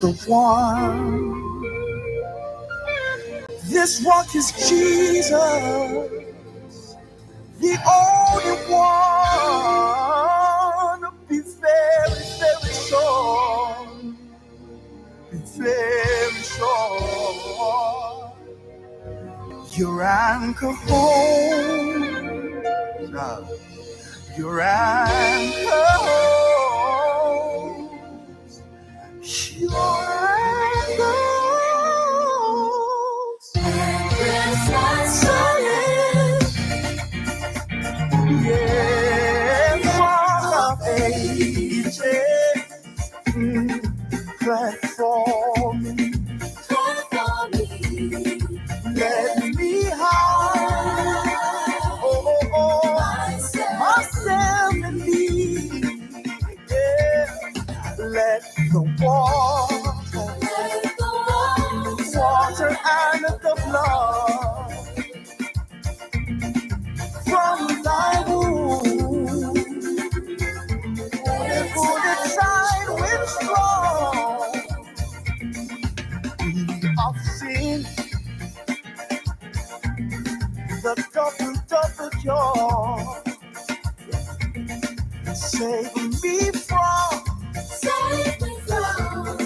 the one. This rock is Jesus, the only one. Be very, very sure. Be very sure. Your anchor holds us. Your anchor holds. Clap for me, let me hide, myself and me, yeah. Let the water and the blood from thy womb, put aside with strong. The double joy, save me from,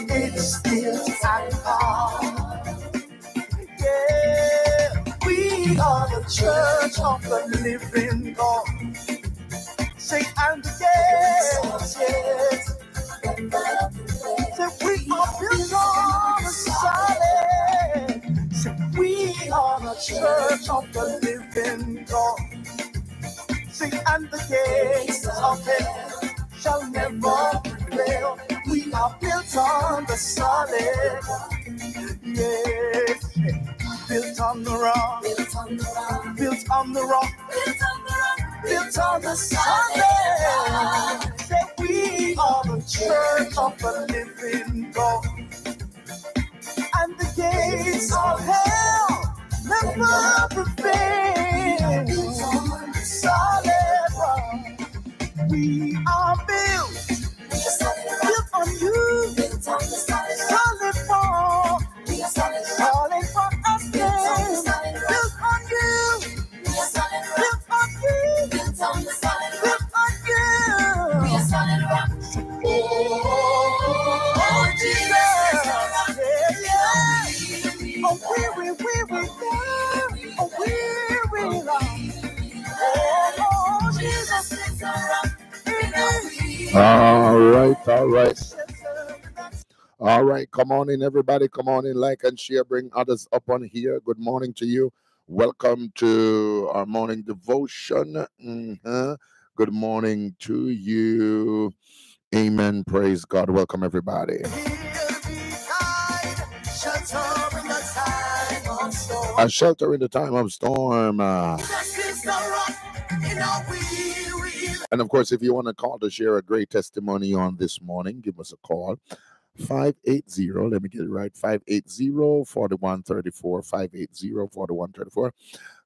it's still at heart. Yeah, we are the church of the living God. Sing and yes, yes. Say we are built on the solid. We are the church of the living God. Sing and the gates of hell shall never prevail. We are built on the solid, yes. Built on the rock, built on the rock, built on the rock, built on the solid. Say we are the church of the living God. And the gates of hell never prevail. Solid rock, we are built on you. Solid rock, solid rock, us built on you, built on you, built on you. We are solid rock. Oh, Jesus. Oh, weary, weary Lord, Jesus is our rock. All right. Come on in, everybody. Come on in, like and share. Bring others up on here. Good morning to you. Welcome to our morning devotion. Good morning to you. Amen. Praise God. Welcome, everybody. A shelter in the time of storm. And of course, if you want to call to share a great testimony on this morning, give us a call. 580, let me get it right, 580-4134, 580-4134.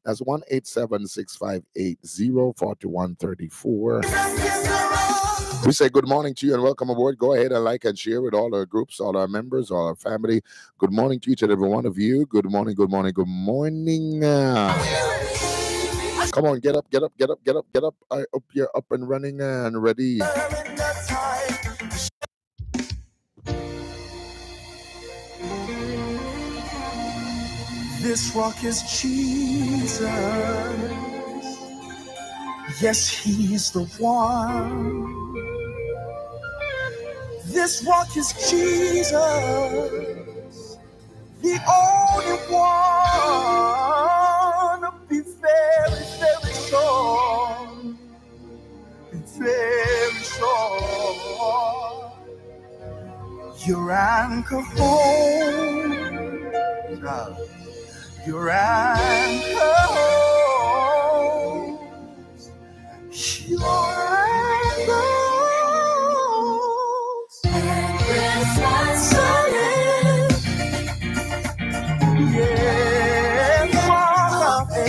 That's 1-877-658-04134. We say good morning to you and welcome aboard. Go ahead and like and share with all our groups, all our members, all our family. Good morning to each and every one of you. Good morning, good morning, good morning. Come on, get up. I hope you're up and running and ready. This rock is Jesus. Yes, he's the one. This rock is Jesus, the only one. Be very, very sure. Be very sure. Your anchor holds us. Your anchor holds, your anchor holds, and rest not solid. Yeah, for the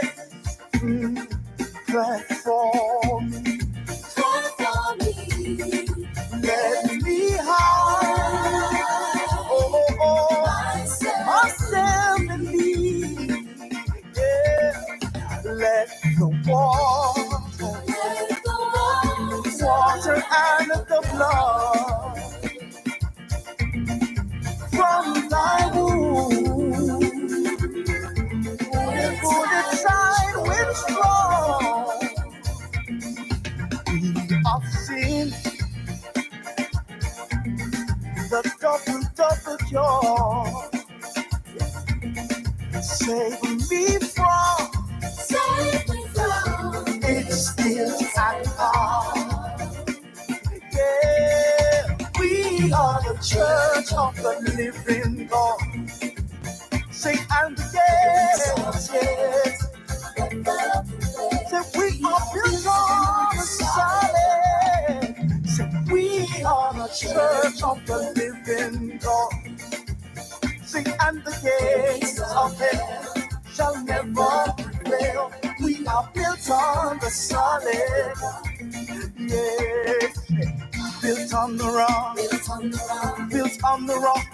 ages, platform, let me hide. the double joy. Save me from, it's still at all. Yeah, we are the church of the living God. Say, and yes, yes. Say, we are built on the solid. Say, we are the church of the living God. Say, and the gates of heaven shall never prevail. We are built on the solid. Yes. Built on the rock. Built on the rock. Built on the rock. Built on the rock.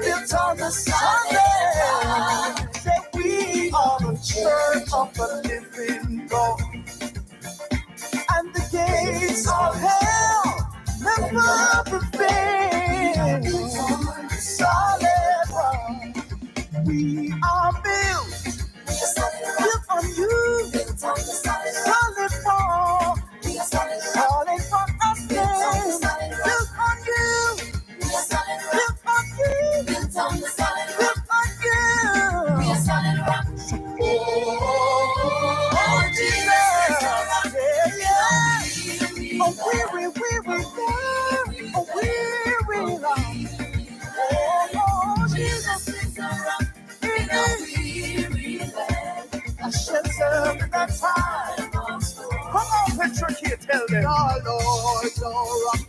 Built on the solid. Say, we are the church of the living God. And the gates of hell never prevail. Built on the solid rock. We are built on you. Built on the solid rock. Solid rock us. Built on you. Built on you. Built on the solid rock. We are solid rock. Oh, Jesus. Yeah, yeah. Oh, weary, oh, weary land. Oh, Jesus is a rock. In a weary land. I shall serve in that time. Come on, Patrick, here, tell them. Our Lord, your rock.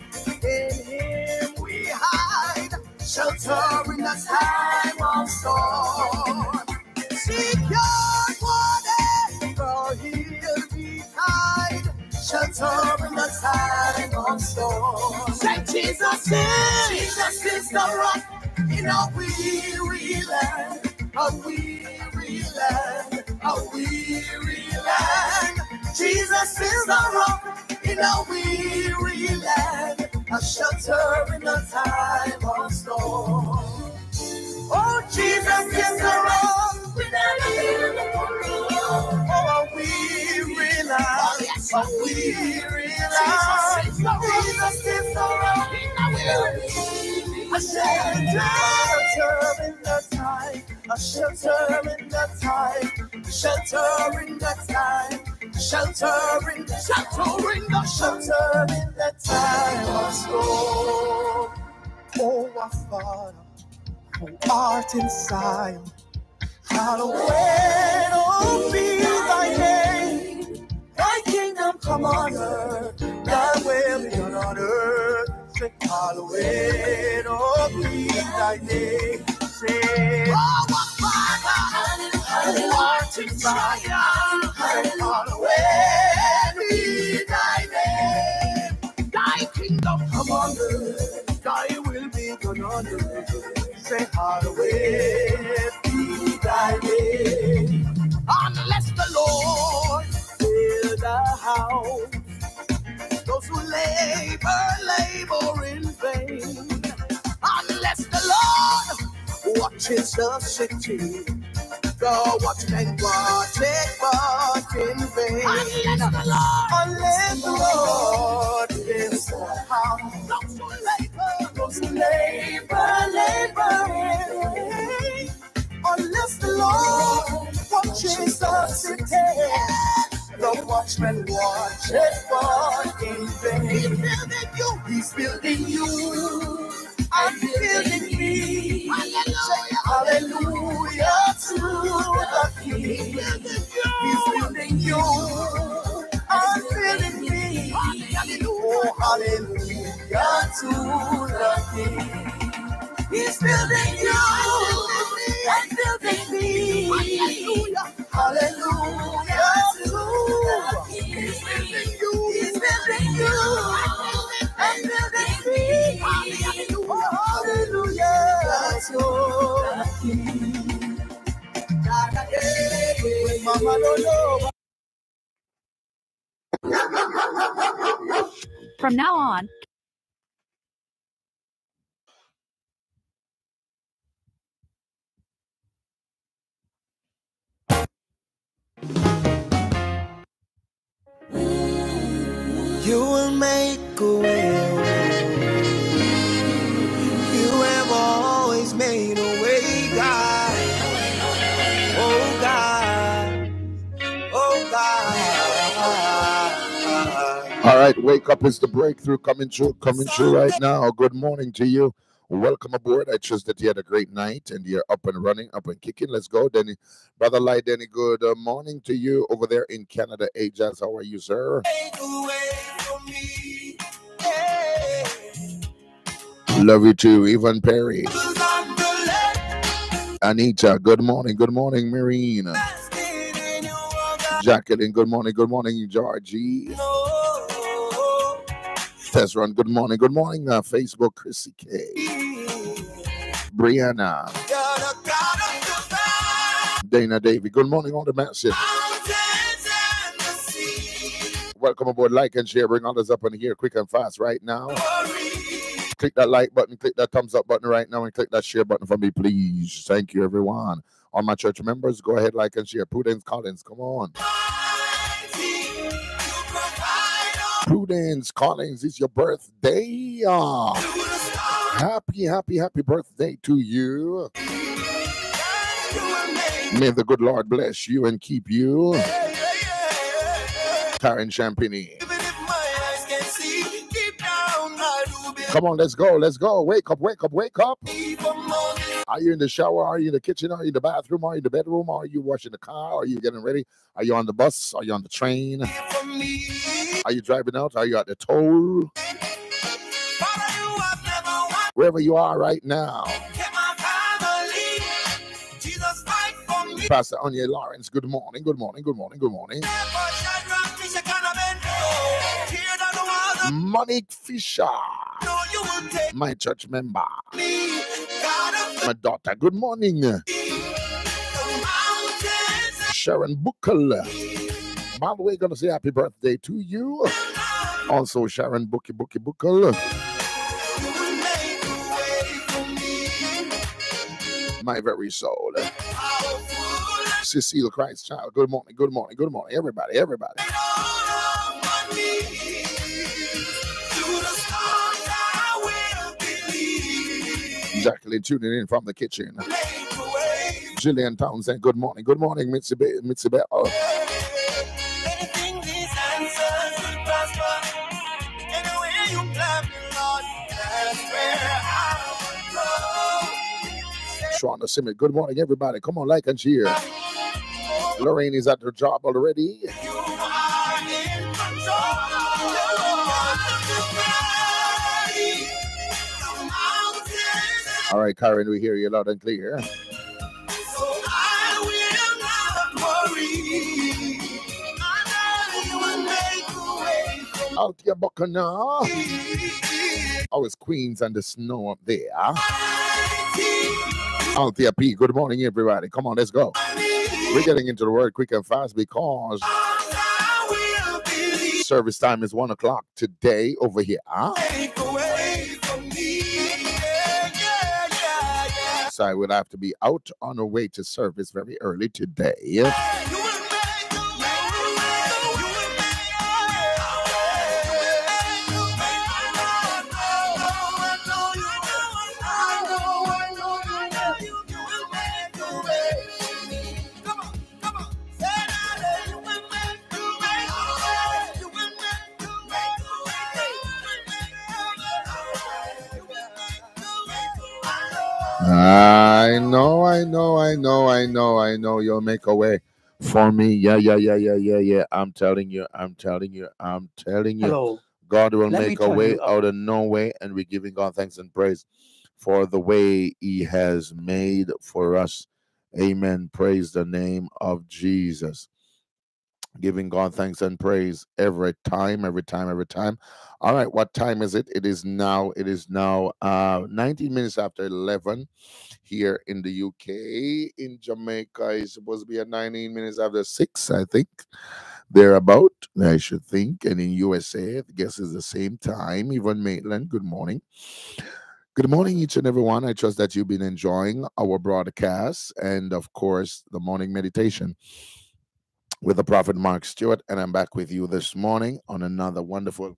In him we hide. Shelter in the time of storm. Secure water, for he'll be kind. Shelter in the time of storm. Say Jesus is the rock in a weary land, a weary land, a weary land. Jesus is the rock in a weary land, a shelter in the time of storm. Oh, Jesus is the rock in a weary land, oh, a weary land, a weary land. Jesus is the rock in a weary land, a shelter in the time, a shelter in the time, shelter in the time. Shelter in the time of storm. Oh, our Father, who art in Zion, hallowed, oh, be thy name. Thy kingdom come on earth, thy will be done on earth. Say, hallowed, oh, be thy name. Say, oh, our Father, who art in Zion, hallowed be thy name. Thy kingdom come on earth, thy will be done on earth. Say, hallowed be thy name. Unless the Lord build a house, those who labor in vain. Unless the Lord watches the city, the watchman watches but in vain. Unless the Lord is the house, those who labor in vain. Unless the Lord watches the city, the watchman watches but in vain. He's building you, I'm building me. Hallelujah to the King. He's building you, I'm building me. Oh, hallelujah to the King. He's building you, I'm building me. Hallelujah to the King. He's building you, I'm building me. From now on, you will make a way. All right, wake up is the breakthrough coming true right now. Good morning to you. Welcome aboard. I trust that you had a great night and you're up and running, up and kicking. Let's go, Denny. Brother Light Denny, good morning to you over there in Canada. Ajax, how are you, sir? Take away from me. Hey. Love you too, Evan Perry. Anita, good morning. Good morning, Marina. Jacqueline, good morning. Good morning, Georgie. Tessron, good morning. Good morning, Facebook, Chrissy K. Brianna. Dana Davey, good morning on the massive. Welcome aboard. Like and share. Bring others up in here quick and fast right now. Click that like button, click that thumbs up button right now, and click that share button for me, please. Thank you, everyone. All my church members, go ahead, like and share. Prudence Collins, come on. Prudence Collins, it's your birthday. Happy, happy, happy birthday to you. May the good Lord bless you and keep you. Karen Champigny. Come on, let's go, let's go. Wake up, wake up, wake up. Are you in the shower? Are you in the kitchen? Are you in the bathroom? Are you in the bedroom? Are you washing the car? Are you getting ready? Are you on the bus? Are you on the train? Are you driving out? Are you at the toll? Wherever you are right now. Pastor Anya Lawrence, good morning, good morning, good morning, good morning. Monique Fisher, my church member. My daughter, good morning. Sharon Buckle. By the way, gonna say happy birthday to you. Also, Sharon Buckle. My very soul. Cecile Christchild, good morning, good morning, good morning. Everybody, everybody. Jacqueline tuning in from the kitchen. Gillian Townsend, good morning. Good morning, Mitzi Bell. Shauna Simmons, good morning, everybody. Come on, like and cheer. Lorraine is at her job already. All right, Karen, we hear you loud and clear. So out your Buckana. Oh, it's Queens and the snow up there. Out there, P. Good morning, everybody. Come on, let's go. We're getting into the word quick and fast because service time is 1 o'clock today over here. I would have to be out on our way to service very early today. I know you'll make a way for me. Yeah. I'm telling you. Hello. God will make a way out of no way, and we're giving God thanks and praise for the way he has made for us. Amen. Praise the name of Jesus. Giving God thanks and praise every time. All right, what time is it? It is now 19 minutes after 11 here in the UK. In Jamaica, it's supposed to be at 19 minutes after 6, I think. Thereabout, I should think. And in USA, I guess it's the same time. Even Maitland, good morning. Good morning, each and everyone. I trust that you've been enjoying our broadcast and, of course, the morning meditation with the Prophet Mark Stewart, and I'm back with you this morning on another wonderful,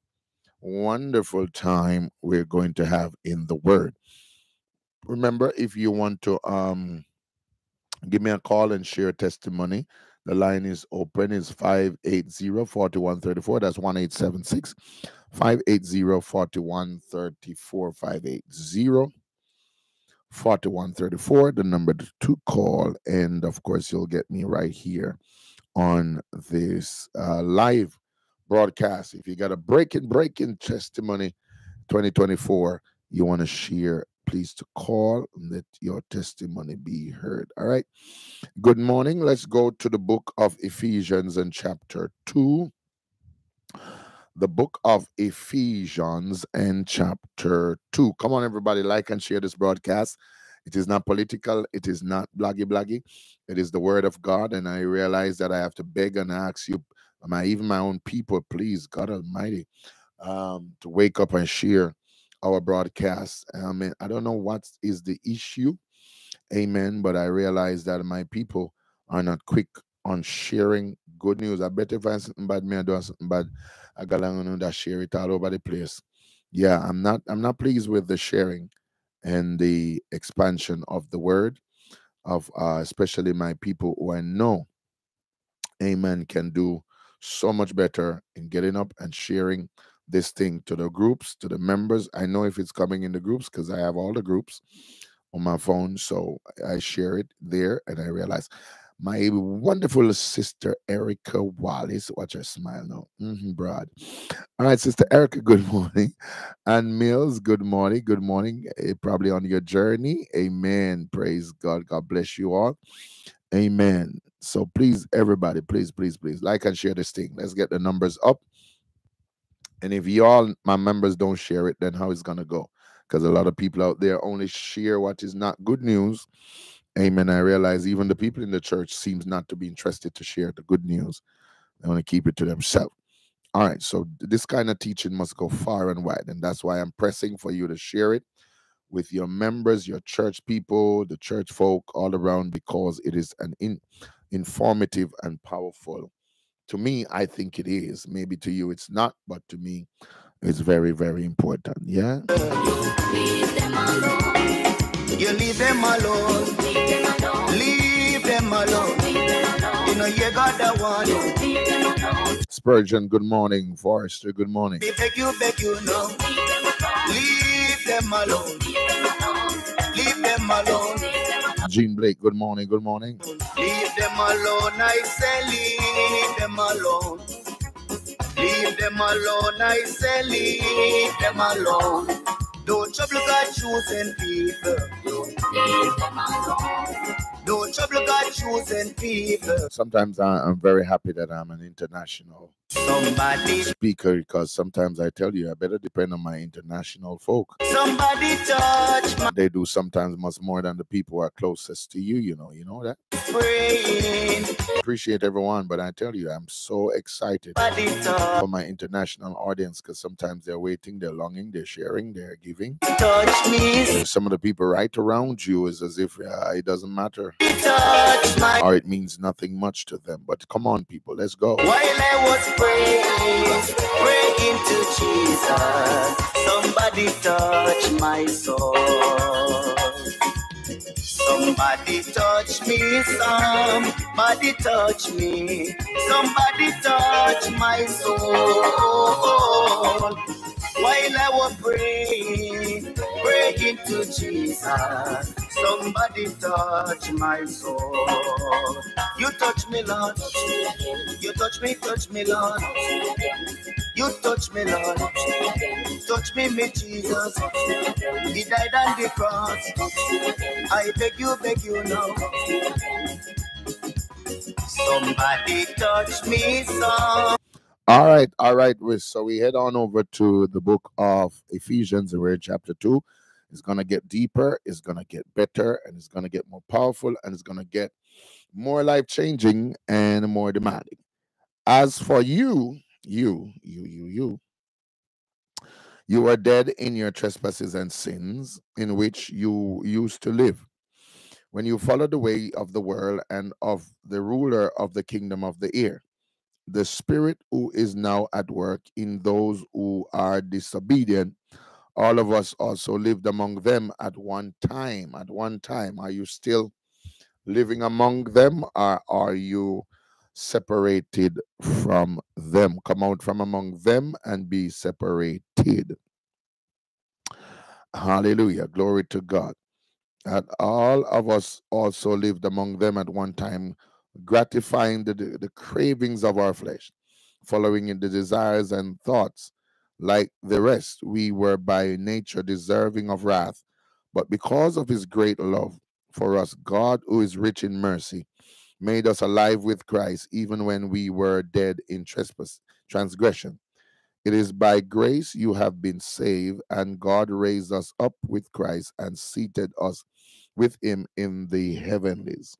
wonderful time we're going to have in the Word. Remember, if you want to give me a call and share testimony, The line is open. It's 580-4134. That's 1876. 580-4134. 580-4134. The number to call. And of course, you'll get me right here on this live broadcast. If you got a breaking testimony 2024 you want to share, please to call and let your testimony be heard. All right. Good morning. Let's go to the book of Ephesians and chapter 2. The book of Ephesians and chapter 2. Come on, everybody. Like and share this broadcast. It is not political. It is not bloggy. It is the word of God. And I realize that I have to beg and ask you, even my own people, please, God Almighty, to wake up and share our broadcast. I don't know what is the issue, amen, but I realize that my people are not quick on sharing good news. I bet if I have something bad, me I do something bad, I got to share it all over the place. Yeah, I'm not pleased with the sharing and the expansion of the word of especially my people who I know, amen, can do so much better in getting up and sharing this thing to the groups, to the members. I know if it's coming in the groups because I have all the groups on my phone, so I share it there. And I realize my wonderful sister Erica Wallace, watch her smile now, broad. All right, sister Erica, good morning. And Mills, good morning. Good morning. Probably on your journey. Amen. Praise God. God bless you all. Amen. So please, everybody, please like and share this thing. Let's get the numbers up. And if y'all, my members, don't share it, then how it's going to go? Because a lot of people out there only share what is not good news. Amen. I realize even the people in the church seems not to be interested to share the good news. They want to keep it to themselves. All right. So this kind of teaching must go far and wide. And that's why I'm pressing for you to share it with your members, your church people, the church folk all around, because it is an informative and powerful. To me, I think it is. Maybe to you it's not, but to me, it's very, very important. Yeah? You leave them alone. Leave them alone. You know you got the one. Spurgeon, good morning. Forrester, good morning. Beg you, no. Leave them alone. Leave them alone. Jean Blake, good morning, good morning. Leave them alone, I say, leave them alone. Leave them alone, I say, leave them alone. Don't trouble God choosing people. Leave them alone. Don't trouble God choosing people. Sometimes I'm very happy that I'm an international speaker, because sometimes I tell you I better depend on my international folk. Somebody touch my... They do sometimes much more than the people who are closest to you, you know that? Praying. Appreciate everyone, but I tell you, I'm so excited for my international audience, because sometimes they're waiting, they're longing, they're sharing, they're giving. Touch me. Some of the people right around you is as if it doesn't matter. Or it means nothing much to them. But come on, people, let's go. While I was praying to Jesus, somebody touch my soul. Somebody touch me, somebody touch me, somebody touch my soul. While I was praying to Jesus, somebody touch my soul. You touch me, Lord. You touch me, Lord. You touch me, Lord. Touch me, Jesus. He died on the cross. I beg you now. Somebody touch me, Lord. All right. So we head on over to the book of Ephesians, and we're in chapter 2. It's going to get deeper, it's going to get better, and it's going to get more powerful, and it's going to get more life-changing and more demanding. As for you are dead in your trespasses and sins in which you used to live, when you followed the way of the world and of the ruler of the kingdom of the air, the spirit who is now at work in those who are disobedient. All of us also lived among them at one time. At one time. Are you still living among them, or are you separated from them. Come out from among them and be separated. Hallelujah. Glory to God. And all of us also lived among them at one time, gratifying the cravings of our flesh, following in the desires and thoughts. Like the rest, we were by nature deserving of wrath. But because of his great love for us, God, who is rich in mercy, made us alive with Christ, even when we were dead in transgression. It is by grace you have been saved, and God raised us up with Christ and seated us with him in the heavenlies,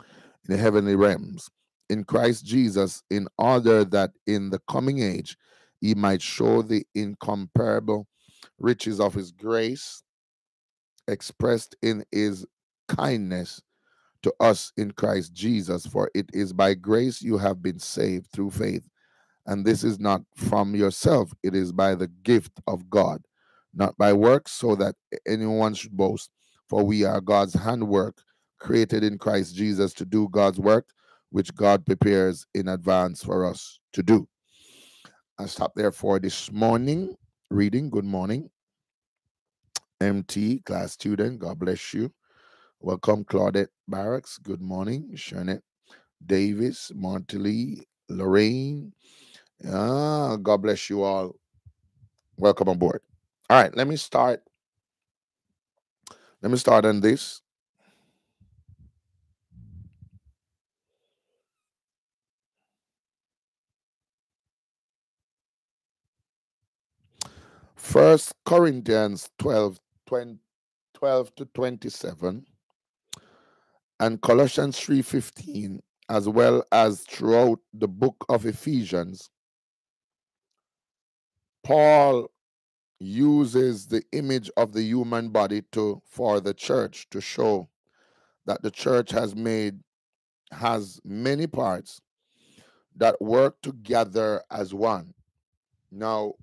in the heavenly realms, in Christ Jesus, in order that in the coming age he might show the incomparable riches of his grace expressed in his kindness to us in Christ Jesus. For it is by grace you have been saved through faith, and this is not from yourself, it is by the gift of God, not by works, so that anyone should boast. For we are God's handwork, created in Christ Jesus to do God's work, which God prepares in advance for us to do. I'll stop there for this morning reading. Good morning, MT class student. God bless you. Welcome, Claudette Barracks. Good morning, Shanette Davis, Montley, Lorraine. God bless you all. Welcome aboard. All right, let me start. Let me start on this. First Corinthians 12 to 27 and Colossians 3:15, as well as throughout the book of Ephesians, Paul uses the image of the human body for the church, to show that the church has many parts that work together as one. Now,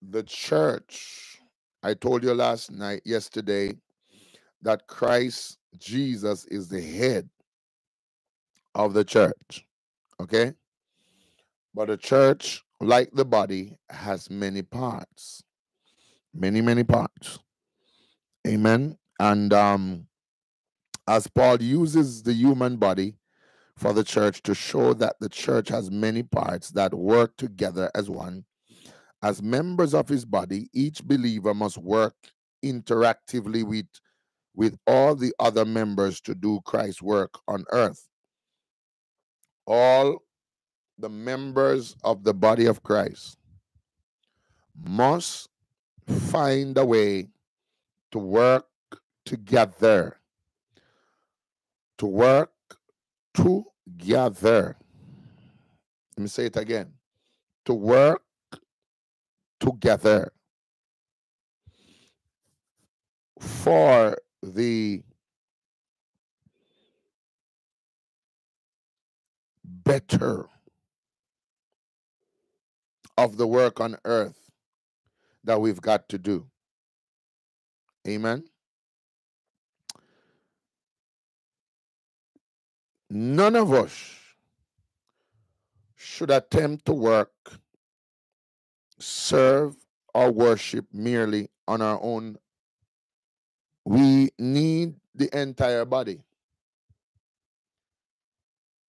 the church, I told you yesterday, that Christ Jesus is the head of the church, okay? But the church, like the body, has many parts, many, many parts, amen? And as Paul uses the human body for the church to show that the church has many parts that work together as one, as members of his body, each believer must work interactively with all the other members to do Christ's work on earth. All the members of the body of Christ must find a way to work together. To work together. Let me say it again. To work together for the better of the work on earth that we've got to do. Amen. None of us should attempt to work, serve, or worship merely on our own. We need the entire body.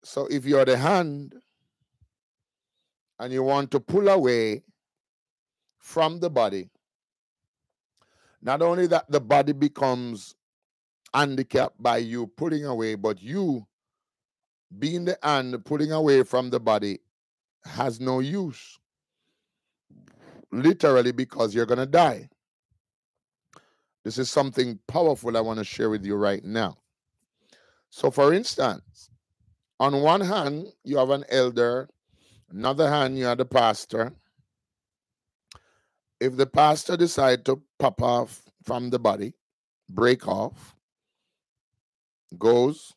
So if you're the hand and you want to pull away from the body, not only that the body becomes handicapped by you pulling away, but you being the hand pulling away from the body has no use. Literally, because you're going to die. This is something powerful I want to share with you right now. So, for instance, on one hand, you have an elder. Another hand, you have the pastor. If the pastor decides to pop off from the body, break off, goes,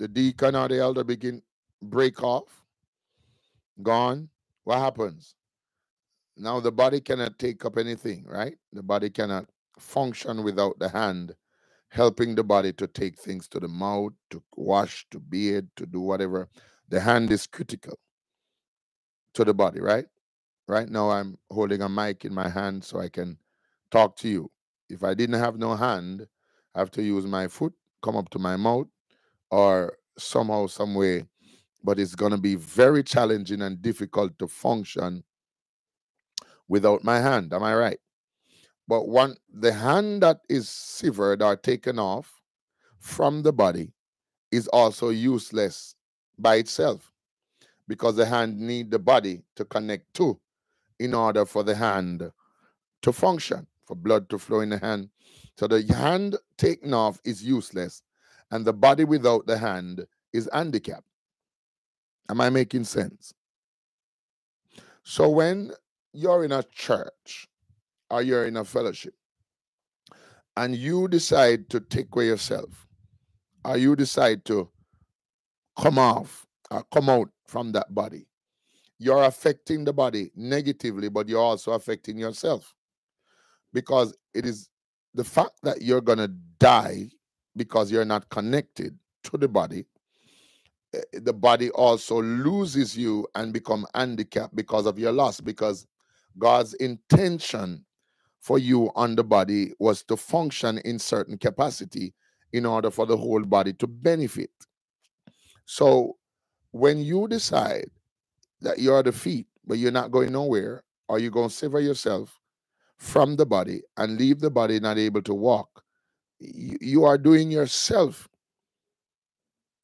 the deacon or the elder begin, break off, gone, what happens? Now, the body cannot take up anything, right? The body cannot function without the hand helping the body to take things to the mouth, to wash, to beard, to do whatever. The hand is critical to the body, right? Right now I'm holding a mic in my hand so I can talk to you. If I didn't have no hand, I have to use my foot, come up to my mouth, or somehow, some way. But it's going to be very challenging and difficult to function without my hand. Am I right? But the hand that is severed or taken off from the body is also useless by itself, because the hand needs the body to connect to in order for the hand to function, for blood to flow in the hand. So the hand taken off is useless, and the body without the hand is handicapped. Am I making sense? So when you're in a church or you're in a fellowship and you decide to take away yourself, or you decide to come off or come out from that body, you're affecting the body negatively, but you're also affecting yourself, because it is the fact that you're going to die because you're not connected to the body. The body also loses you and become handicapped because of your loss, because God's intention for you on the body was to function in certain capacity in order for the whole body to benefit. So when you decide that you're the feet, but you're not going nowhere, or you're going to sever yourself from the body and leave the body not able to walk, you are doing yourself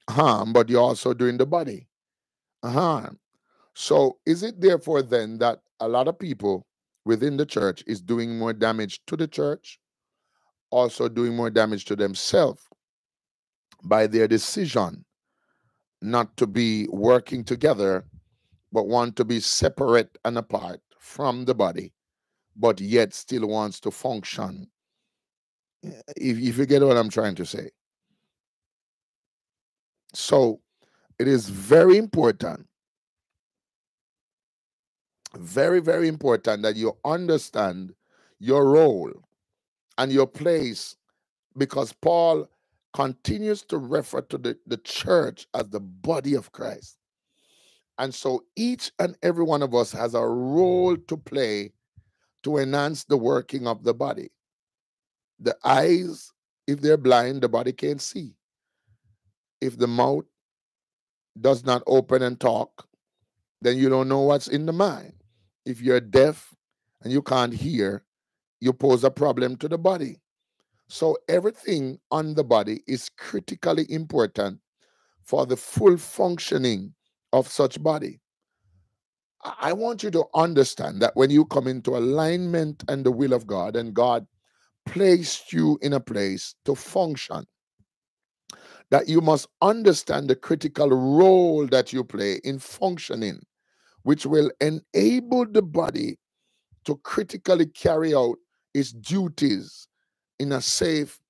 harm, but you're also doing the body harm. So is it therefore then that a lot of people within the church is doing more damage to the church, also doing more damage to themselves by their decision not to be working together, but want to be separate and apart from the body, but yet still wants to function? If you get what I'm trying to say. So it is very important, very, very important that you understand your role and your place, because Paul continues to refer to the church as the body of Christ. And so each and every one of us has a role to play to enhance the working of the body. The eyes, if they're blind, the body can't see. If the mouth does not open and talk, then you don't know what's in the mind. If you're deaf and you can't hear, you pose a problem to the body. So everything on the body is critically important for the full functioning of such body. I want you to understand that when you come into alignment and the will of God, and God placed you in a place to function, that you must understand the critical role that you play in functioning, which will enable the body to critically carry out its duties in a safe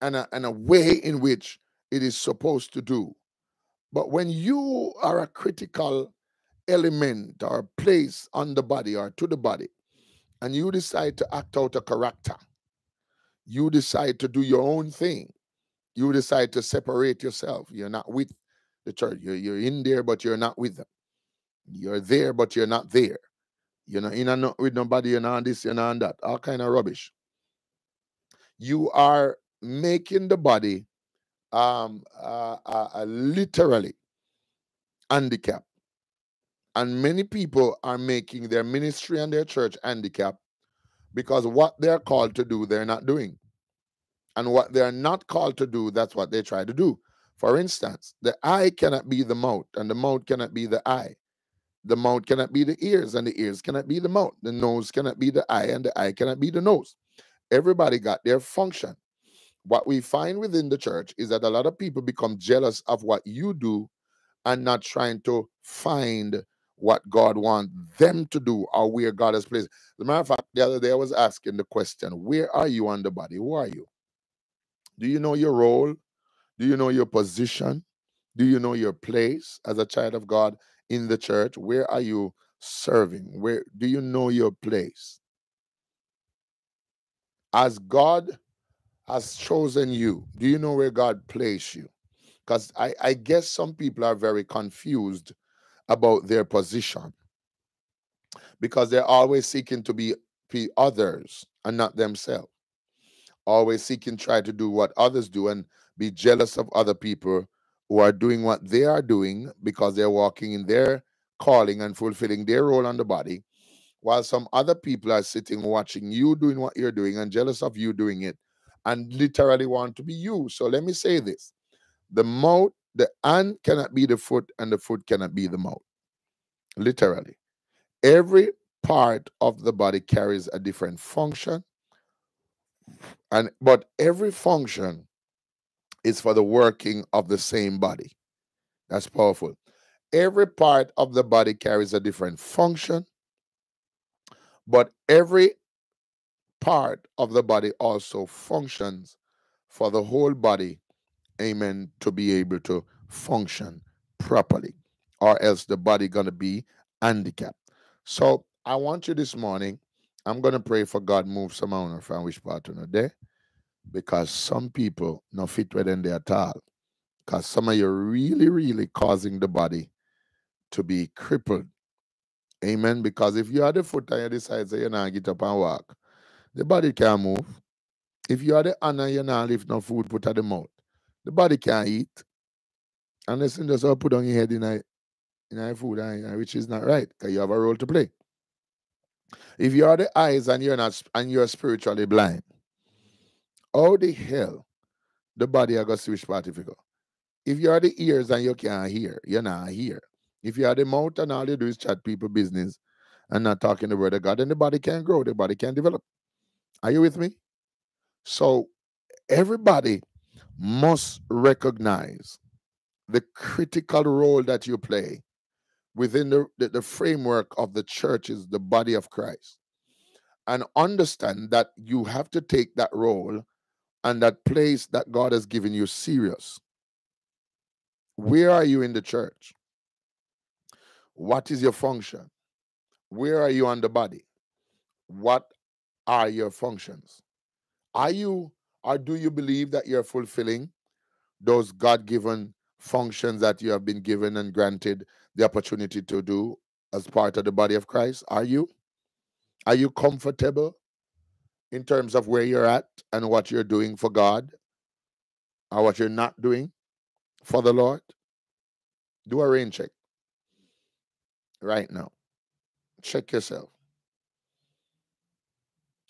and a way in which it is supposed to do. But when you are a critical element or place on the body or to the body, and you decide to act out a character, you decide to do your own thing, you decide to separate yourself. You're not with the church. You're in there, but you're not with them. You're there, but you're not there. You're not in and not with nobody. You're not on this, you're not on that. All kind of rubbish. You are making the body literally handicapped. And many people are making their ministry and their church handicapped because what they're called to do, they're not doing. And what they're not called to do, that's what they try to do. For instance, the eye cannot be the mouth, and the mouth cannot be the eye. The mouth cannot be the ears, and the ears cannot be the mouth. The nose cannot be the eye, and the eye cannot be the nose. Everybody got their function. What we find within the church is that a lot of people become jealous of what you do and not trying to find what God wants them to do or where God has placed. As a matter of fact, the other day I was asking the question, where are you on the body? Who are you? Do you know your role? Do you know your position? Do you know your place as a child of God in the church? Where are you serving? Where do you know your place? As God has chosen you? Do you know where God placed you? Because I guess some people are very confused about their position, because they're always seeking to be others and not themselves. Always seeking, try to do what others do and be jealous of other people who are doing what they are doing, because they're walking in their calling and fulfilling their role on the body, while some other people are sitting watching you doing what you're doing and jealous of you doing it and literally want to be you. So let me say this. The mouth, the hand cannot be the foot, and the foot cannot be the mouth. Literally. Every part of the body carries a different function, but every function is for the working of the same body. That's powerful. Every part of the body carries a different function, but every part of the body also functions for the whole body, amen, to be able to function properly, or else the body going to be handicapped. So I want you this morning, I'm going to pray for God move some on from which part of the day, because some people no fit within their tall, because some of you are really, really causing the body to be crippled. Amen. Because if you are the foot and you decide, say, you know, get up and walk, the body can't move. If you are the hand and you know, lift no food, put at the mouth, the body can't eat. And listen, just all put on your head in our food, which is not right, because you have a role to play. If you are the eyes and you're spiritually blind, how the hell the body are going to switch part if you go? If you are the ears and you can't hear, you're not here. If you are the mouth and all you do is chat people business and not talking the word of God, then the body can't grow, the body can't develop. Are you with me? So everybody must recognize the critical role that you play within the framework of the church, is the body of Christ, and understand that you have to take that role and that place that God has given you serious. Where are you in the church? What is your function? Where are you on the body? What are your functions? Are you, or do you believe that you're fulfilling those God-given functions that you have been given and granted the opportunity to do as part of the body of Christ? Are you comfortable in terms of where you're at and what you're doing for God, or what you're not doing for the Lord? Do a rain check right now. Check yourself.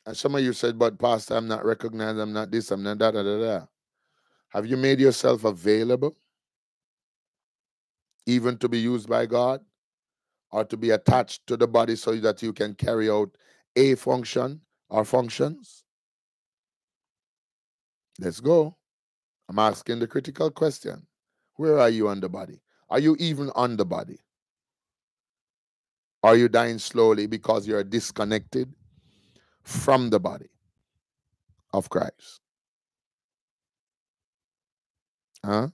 And some of you said, but Pastor, I'm not recognized, I'm not this, I'm not that, Have you made yourself available even to be used by God, or to be attached to the body so that you can carry out a function or functions? Let's go. I'm asking the critical question. Where are you on the body? Are you even on the body? Are you dying slowly because you're disconnected from the body of Christ? Huh?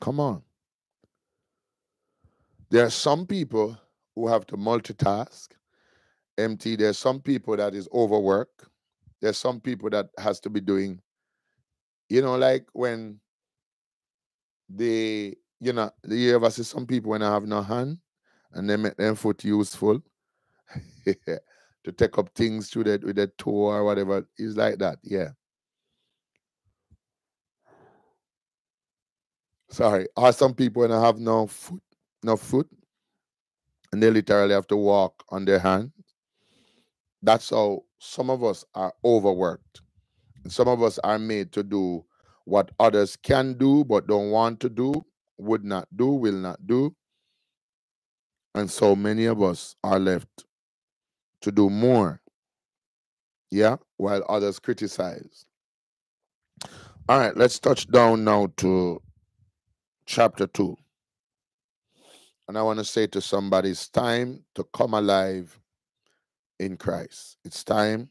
Come on. There are some people who have to multitask, empty. There's some people that is overwork. There's some people that has to be doing, you know, like when they, you know, you ever see some people when I have no hand and they make their foot useful to take up things through that with their toe or whatever. It's like that, yeah. Sorry, are some people when I have no foot, and they literally have to walk on their hands. That's how some of us are overworked. And some of us are made to do what others can do but don't want to do, would not do, will not do. And so many of us are left to do more, yeah, while others criticize. All right, let's touch down now to Chapter 2. And I want to say to somebody, it's time to come alive in Christ. It's time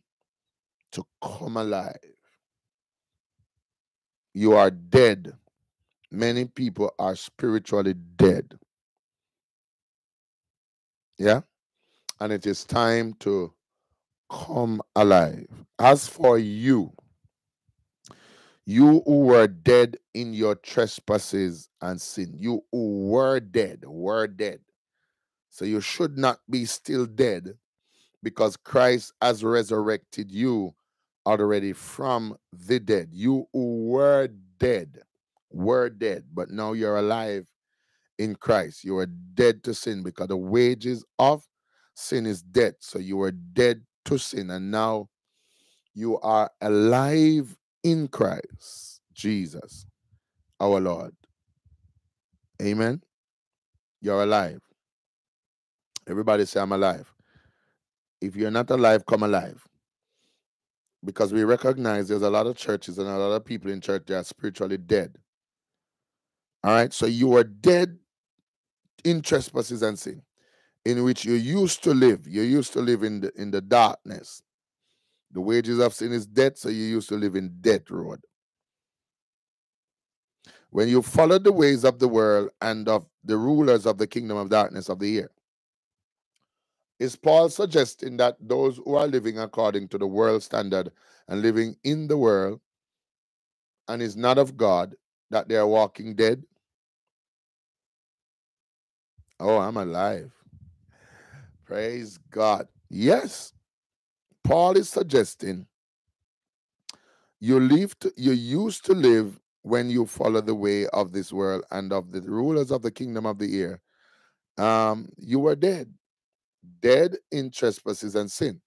to come alive. You are dead. Many people are spiritually dead. Yeah? And it is time to come alive. As for you, you who were dead in your trespasses and sin, you who were dead. So you should not be still dead, because Christ has resurrected you already from the dead. You who were dead, but now you're alive in Christ. You were dead to sin, because the wages of sin is death. So you were dead to sin, and now you are alive in Christ Jesus, our Lord. Amen. You're alive. Everybody say, I'm alive. If you're not alive, come alive. Because we recognize there's a lot of churches and a lot of people in church that are spiritually dead. All right? So you are dead in trespasses and sin, in which you used to live. You used to live in the darkness. The wages of sin is death, so you used to live in death road. When you followed the ways of the world and of the rulers of the kingdom of darkness of the air. Is Paul suggesting that those who are living according to the world standard and living in the world and is not of God, that they are walking dead? Oh, I'm alive. Praise God. Yes. Paul is suggesting you used to live when you follow the way of this world and of the rulers of the kingdom of the air. You were dead. Dead in trespasses and sin.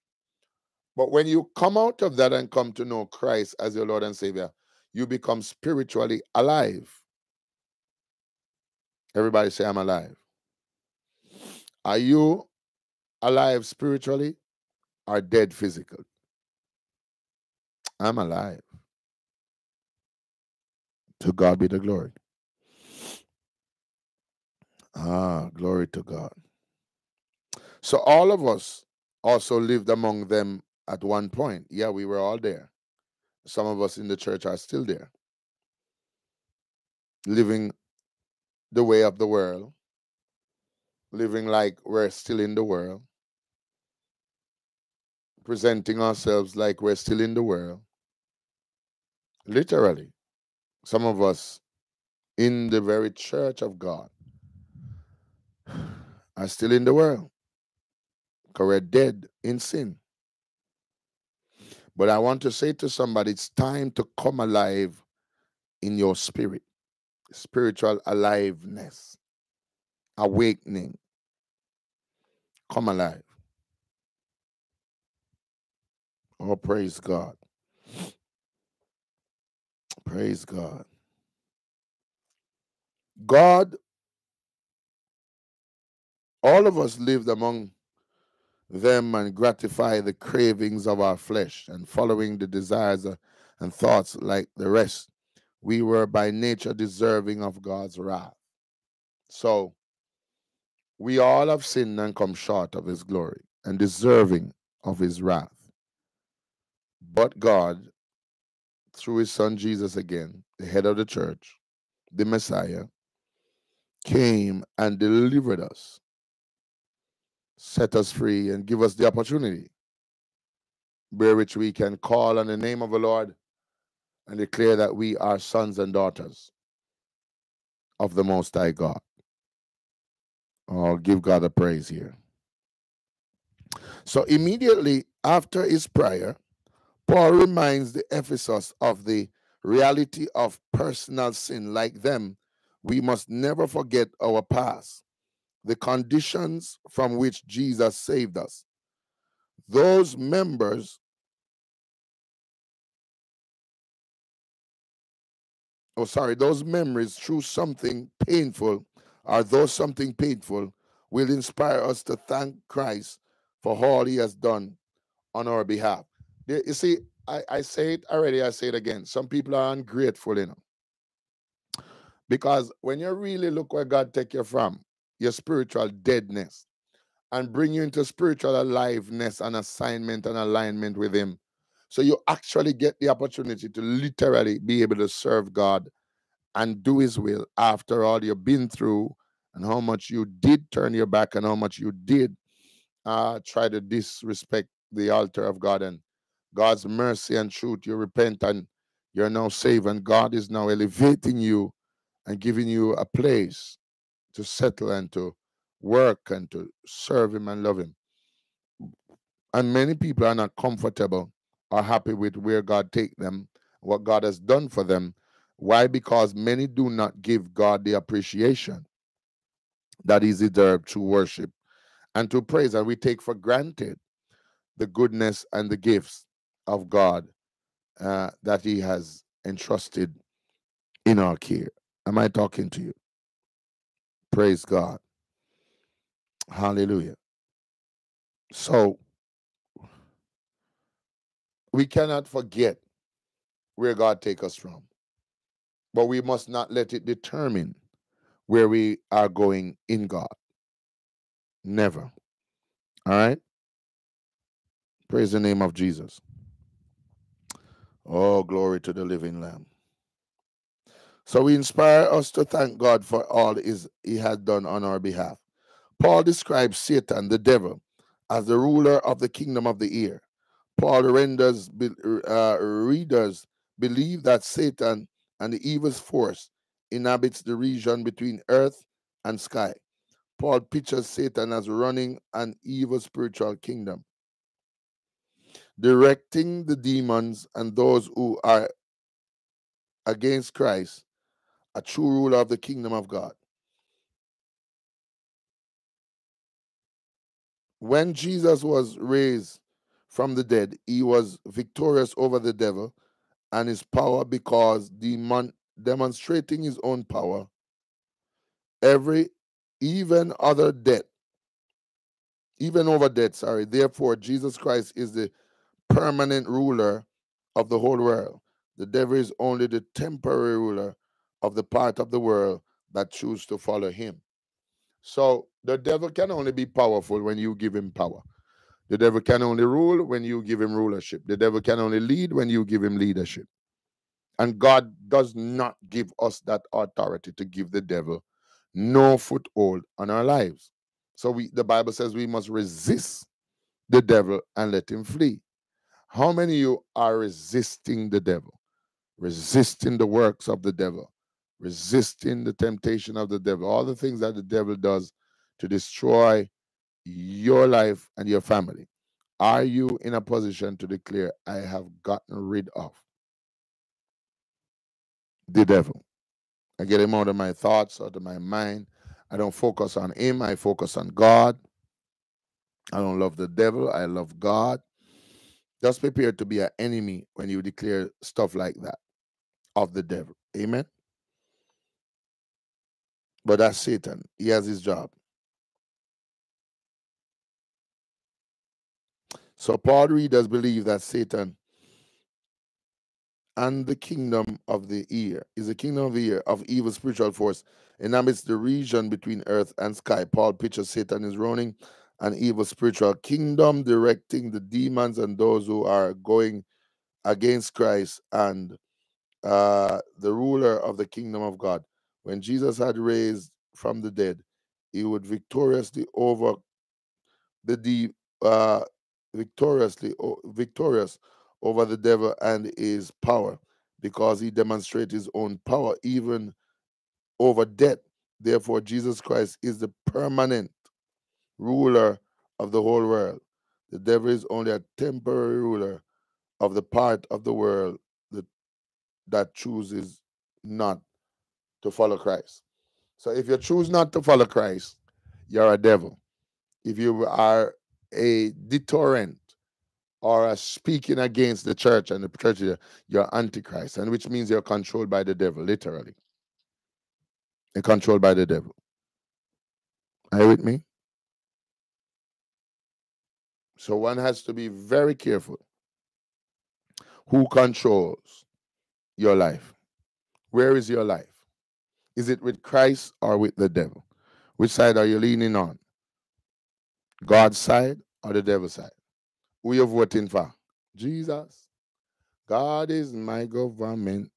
But when you come out of that and come to know Christ as your Lord and Savior, you become spiritually alive. Everybody say, I'm alive. Are you alive spiritually or dead physically? I'm alive. To God be the glory. Ah, glory to God. So all of us also lived among them at one point. Yeah, we were all there. Some of us in the church are still there. Living the way of the world. Living like we're still in the world. Presenting ourselves like we're still in the world. Literally. Some of us in the very church of God are still in the world. Because we're dead in sin. But I want to say to somebody, it's time to come alive in your spirit. Spiritual aliveness. Awakening. Come alive. Oh, praise God. Praise God. God, all of us lived among them and gratify the cravings of our flesh and following the desires and thoughts like the rest. We were by nature deserving of God's wrath. So we all have sinned and come short of his glory and deserving of his wrath. But God, through his son Jesus again, the head of the church, the Messiah, came and delivered us. Set us free and give us the opportunity by which we can call on the name of the Lord and declare that we are sons and daughters of the Most High God. Oh, give God a praise here. So immediately after his prayer, Paul reminds the Ephesians of the reality of personal sin. Like them, we must never forget our past. The conditions from which Jesus saved us. Those members. Oh, sorry. Those memories through something painful, or though something painful, will inspire us to thank Christ for all he has done on our behalf. You see, I say it already. I say it again. Some people are ungrateful, you know. Because when you really look where God take you from, your spiritual deadness, and bring you into spiritual aliveness and assignment and alignment with him. So you actually get the opportunity to literally be able to serve God and do his will after all you've been through and how much you did turn your back and how much you did try to disrespect the altar of God and God's mercy and truth, you repent and you're now saved, and God is now elevating you and giving you a place to settle and to work and to serve him and love him. And many people are not comfortable or happy with where God take them, what God has done for them. Why? Because many do not give God the appreciation that is deserved to worship and to praise, and we take for granted the goodness and the gifts of God that he has entrusted in our care. Am I talking to you? Praise God. Hallelujah. So we cannot forget where God take us from, but we must not let it determine where we are going in God. Never. All right? Praise the name of Jesus. Oh, glory to the living Lamb. So we inspire us to thank God for all he has done on our behalf. Paul describes Satan, the devil, as the ruler of the kingdom of the air. Paul renders readers believe that Satan and the evil force inhabits the region between earth and sky. Paul pictures Satan as running an evil spiritual kingdom, directing the demons and those who are against Christ, a true ruler of the kingdom of God. When Jesus was raised from the dead, he was victorious over the devil and his power, because demonstrating his own power, even over death. Therefore, Jesus Christ is the permanent ruler of the whole world. The devil is only the temporary ruler of the part of the world that choose to follow him. So the devil can only be powerful when you give him power. The devil can only rule when you give him rulership. The devil can only lead when you give him leadership. And God does not give us that authority to give the devil no foothold on our lives. So the Bible says we must resist the devil and let him flee. How many of you are resisting the devil? Resisting the works of the devil. Resisting the temptation of the devil. All the things that the devil does to destroy your life and your family. Are you in a position to declare, I have gotten rid of the devil? I get him out of my thoughts, out of my mind. I don't focus on him. I focus on God. I don't love the devil. I love God. Just prepare to be an enemy when you declare stuff like that of the devil. Amen? But that's Satan. He has his job. So Paul readers believe that Satan and the kingdom of the ear is the kingdom of the ear of evil spiritual force inhabits the region between earth and sky. Paul pictures Satan is running an evil spiritual kingdom, directing the demons and those who are going against Christ, and the ruler of the kingdom of God. When Jesus had raised from the dead, he would victorious over the devil and his power, because he demonstrated his own power even over death. Therefore, Jesus Christ is the permanent ruler of the whole world. The devil is only a temporary ruler of the part of the world that chooses not to follow Christ. So if you choose not to follow Christ, you're a devil. If you are a deterrent or are speaking against the church and the church, you're antichrist, and which means you're controlled by the devil, literally. You're controlled by the devil. Are you with me? So one has to be very careful who controls your life. Where is your life? Is it with Christ or with the devil? Which side are you leaning on? God's side or the devil's side? Who you're voting for? Jesus. God is my government.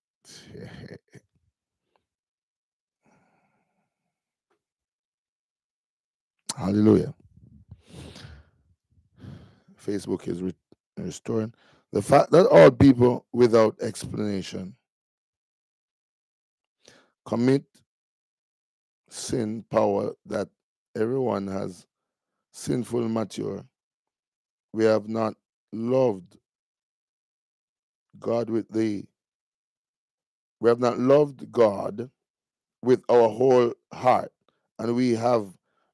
Hallelujah. Facebook is restoring. The fact that all people without explanation commit sin power that everyone has sinful mature. We have not loved God with the we have not loved God with our whole heart, and we have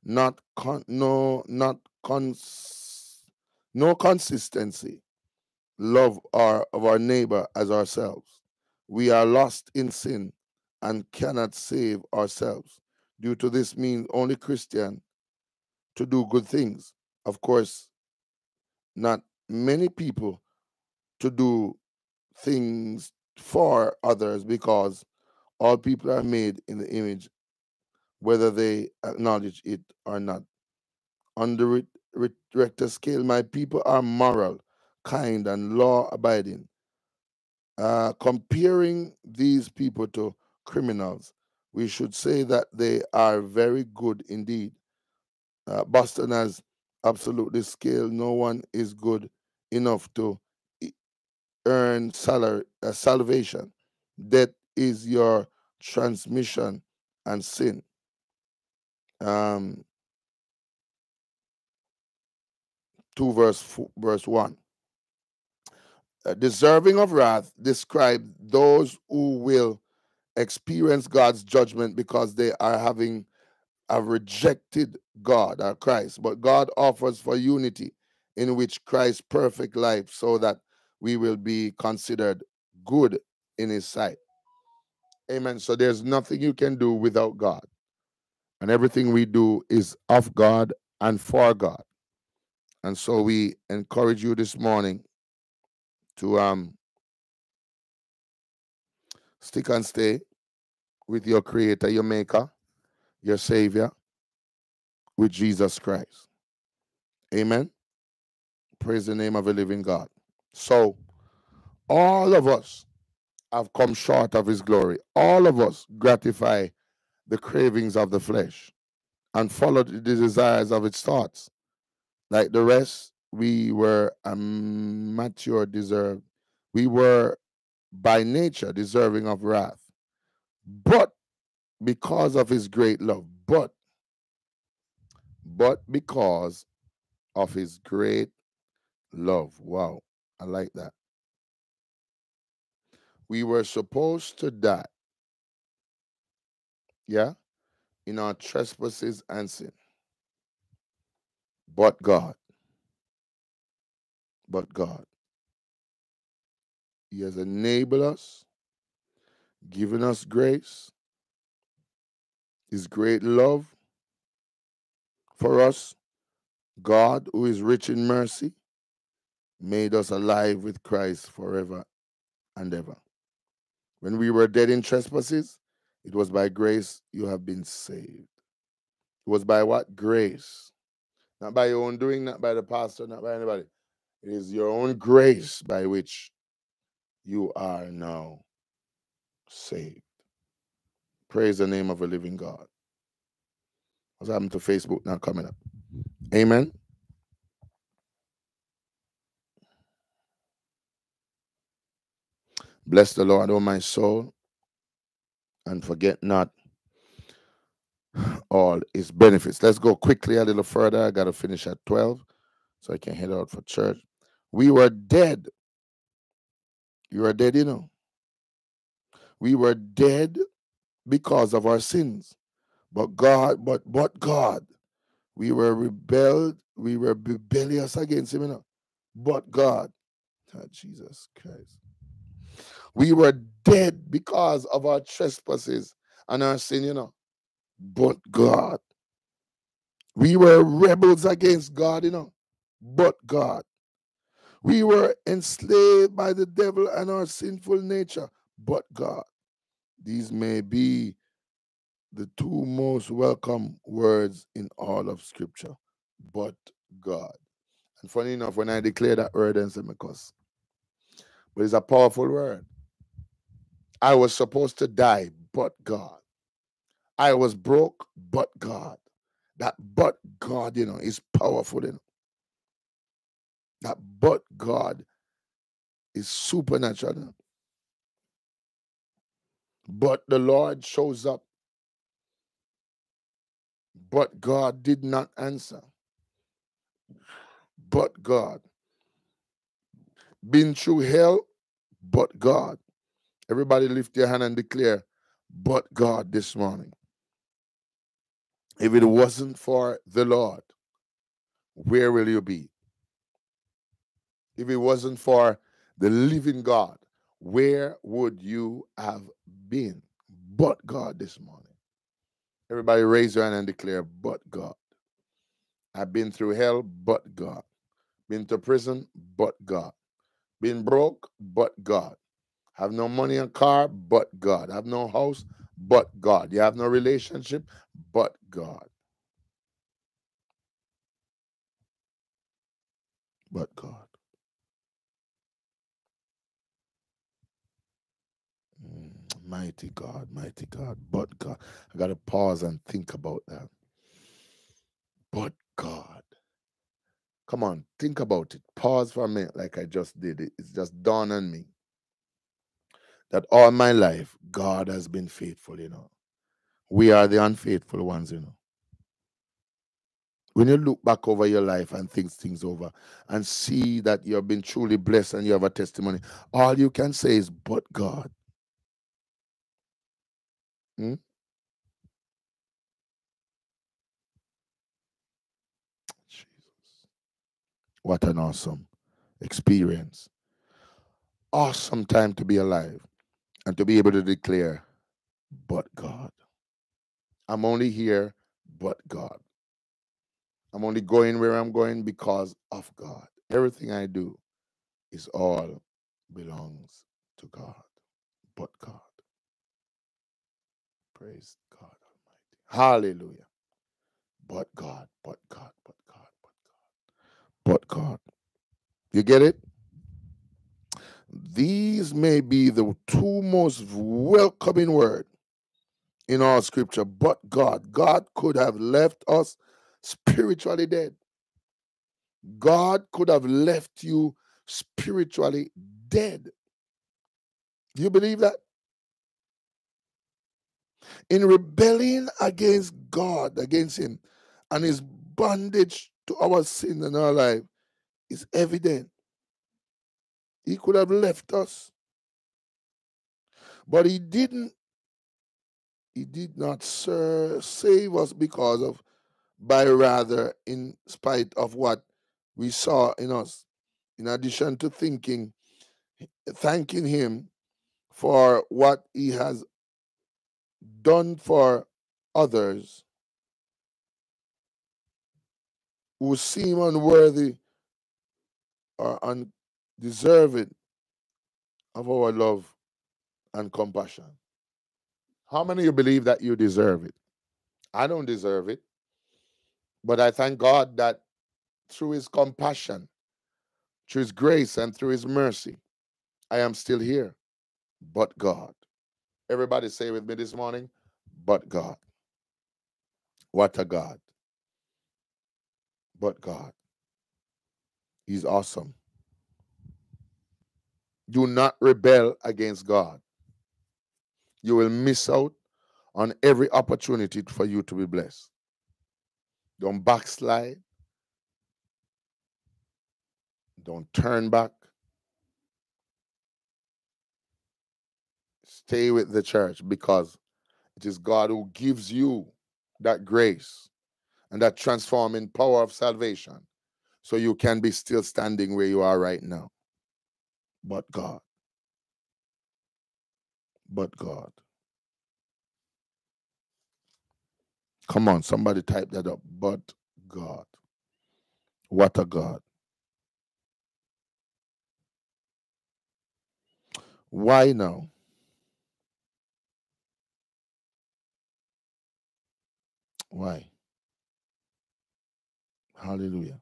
not consistency love of our neighbor as ourselves. We are lost in sin and cannot save ourselves. Due to this means only Christian to do good things. Of course, not many people to do things for others, because all people are made in the image, whether they acknowledge it or not. On the Richter scale, my people are moral, kind, and law-abiding. Comparing these people to criminals, we should say that they are very good indeed. Boston has absolutely scale. No one is good enough to earn salary, salvation. Death is your transmission and sin. Verse 1. Deserving of wrath describe those who will experience God's judgment because they are have rejected God or Christ. But God offers for unity in which Christ's perfect life, so that we will be considered good in his sight. Amen. So there's nothing you can do without God, and everything we do is of God and for God. And so we encourage you this morning to stick and stay with your Creator, your Maker, your Savior, with Jesus Christ. Amen. Praise the name of a living God. So all of us have come short of his glory. All of us gratify the cravings of the flesh and follow the desires of its thoughts. Like the rest, we were immature, we were by nature deserving of wrath. But because of his great love, but because of his great love. Wow, I like that. We were supposed to die, yeah, in our trespasses and sin. But God, he has enabled us, given us grace, his great love for us. God, who is rich in mercy, made us alive with Christ forever and ever. When we were dead in trespasses, it was by grace you have been saved. It was by what? Grace. Not by your own doing, not by the pastor, not by anybody. It is your own grace by which you are now saved. Praise the name of a living God. What's happened to Facebook now coming up? Amen. Bless the Lord, O my soul, and forget not all his benefits. Let's go quickly a little further. I got to finish at 12 so I can head out for church. We were dead. You are dead, you know. We were dead because of our sins. But God, we were rebelled. We were rebellious against him, you know. But God, oh, Jesus Christ. We were dead because of our trespasses and our sin, you know. But God. We were rebels against God, you know. But God. We were enslaved by the devil and our sinful nature. But God. These may be the two most welcome words in all of Scripture. But God. And funny enough, when I declare that word, and say, because, but it's a powerful word. I was supposed to die, but God. I was broke, but God. That but God, you know, is powerful, you know. that but God is supernatural. But the Lord shows up. But God did not answer. But God. Been through hell, but God. Everybody lift your hand and declare, but God this morning. If it wasn't for the Lord, where will you be? If it wasn't for the living God, where would you have been? But God this morning. Everybody raise your hand and declare, but God. I've been through hell, but God. Been to prison, but God. Been broke, but God. Have no money and car, but God. Have no house, but God. You have no relationship, but God. But God. Mighty God, mighty God, but God. I got to pause and think about that. But God. Come on, think about it. Pause for a minute like I just did. It's just dawned on me that all my life, God has been faithful, you know. We are the unfaithful ones, you know. When you look back over your life and think things over and see that you have been truly blessed and you have a testimony, all you can say is, but God. Jesus. What an awesome experience. Awesome time to be alive and to be able to declare, but God. I'm only here, but God. I'm only going where I'm going because of God. Everything I do is all belongs to God, but God. Praise God Almighty. Hallelujah. But God, but God, but God, but God, but God. You get it? These may be the two most welcoming words in all scripture, but God. God could have left us spiritually dead. God could have left you spiritually dead. Do you believe that? In rebellion against God, against Him, and His bondage to our sin in our life is evident. He could have left us. But He didn't. He did not save us because of, but rather in spite of what we saw in us. In addition to thanking Him for what He has done for others who seem unworthy or undeserving of our love and compassion. How many of you believe that you deserve it? I don't deserve it, but I thank God that through His compassion, through His grace, and through His mercy, I am still here, but God. Everybody say with me this morning, but God. What a God. But God. He's awesome. Do not rebel against God. You will miss out on every opportunity for you to be blessed. Don't backslide. Don't turn back. Stay with the church because it is God who gives you that grace and that transforming power of salvation so you can be still standing where you are right now. But God. But God. Come on, somebody type that up. But God. What a God. Why now? Why? Hallelujah.